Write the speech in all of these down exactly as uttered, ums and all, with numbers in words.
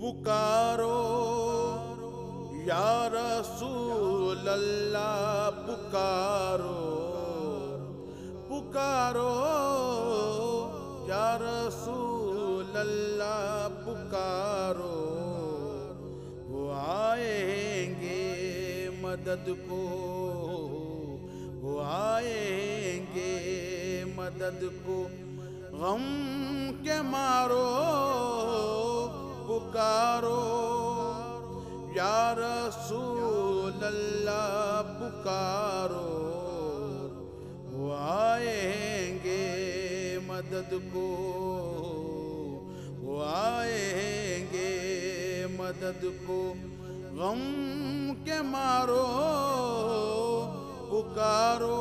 पुकारो या रसूल अल्लाह पुकारो, पुकारो या रसूल अल्लाह पुकारो। वो आएंगे मदद को, वो आएंगे मदद को। गम के मारो पुकारो या रसूल अल्लाह पुकारो। वो आएंगे मदद को, वो आएंगे मदद को। गम के मारो पुकारो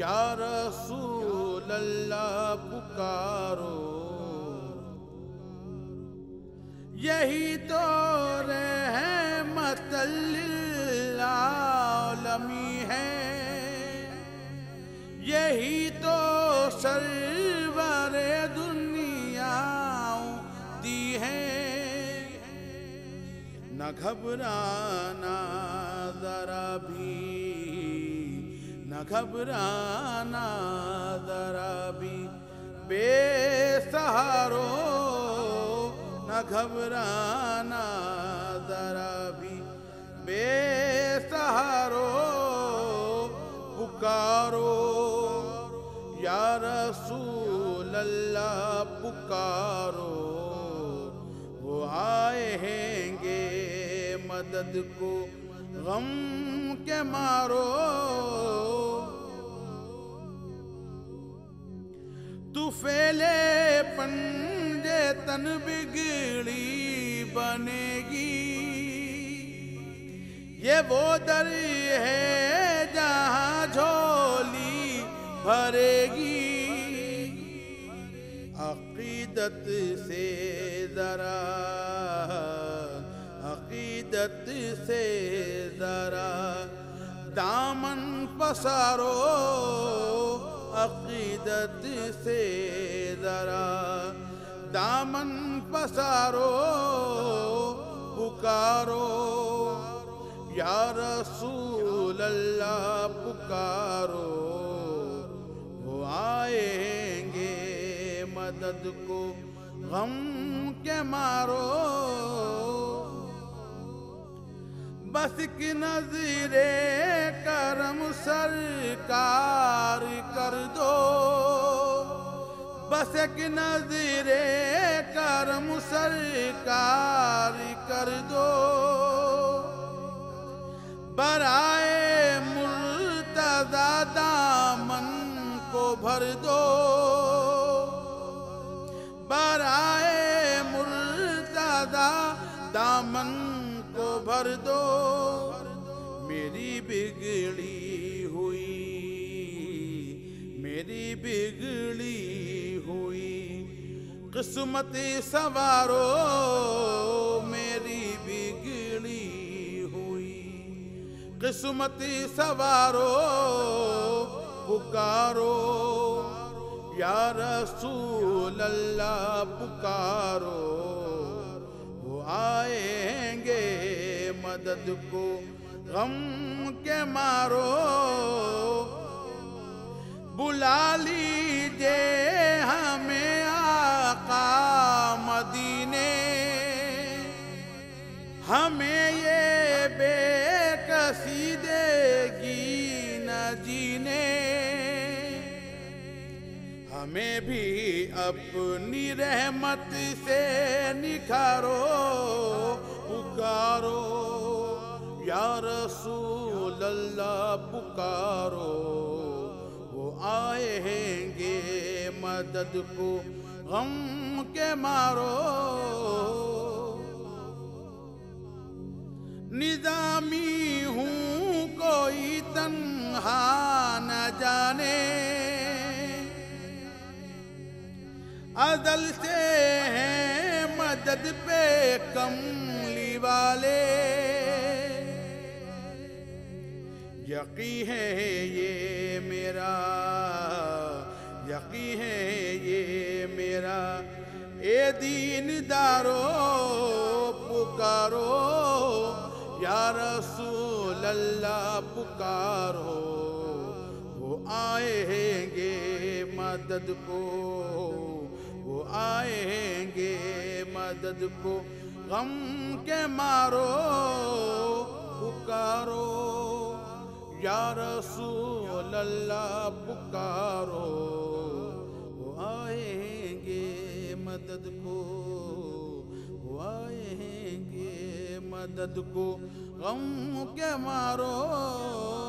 या रसूल अल्लाह पुकारो। यही तो रहमत लिल आलमी है, यही तो सरवरे दुनियाओं दी है। न घबराना जरा भी, न घबराना जरा भी। बेसहारों न घबराना जरा भी, बेसहारो पुकारो या रसूल अल्लाह पुकारो। वो आएंगे मदद को, गम के मारो। तुफेले पन तन बिगड़ी बनेगी, ये वो दरी है जहाँ झोली भरेगी। अकीदत से जरा, अकीदत से जरा दामन पसारो। अकीदत से जरा दामन पसारो, पुकारो या रसूल अल्लाह पुकारो। वो आएंगे मदद को, गम के मारो। बस की नजरे करम सरकार कर दो, बस एक नजरे करम सरकार कर दो। बराए मुर्तज़ा दामन को भर दो, बराए मुर्तज़ा दामन को भर दो। मेरी बिगड़ी हुई, मेरी बिगड़ी किस्मत सवारो। मेरी बिगड़ी हुई किस्मत सवारो, पुकारो या रसूल अल्लाह पुकारो। वो आएंगे मदद को, गम के मारो। बुला लीजे हमें आका मदीने, हमें ये बेकसी देगी न जीने। हमें भी अपनी रहमत से निखारो, पुकारो या रसूल अल्लाह पुकारो। वो आएंगे मदद को, गम के मारो। निजामी हूँ कोई तन्हा न जाने, अदल से हैं मदद पे कमली वाले। यकी है ये मेरा, यकी है ये मेरा ए दीनदारो पुकारो या रसूल अल्लाह पुकारो, वो आएंगे मदद को, वो आएंगे मदद को। गम के मारो पुकारो या रसूल अल्लाह पुकारो, वो आएंगे मदद को, वो आएंगे मदद को। गम के मारो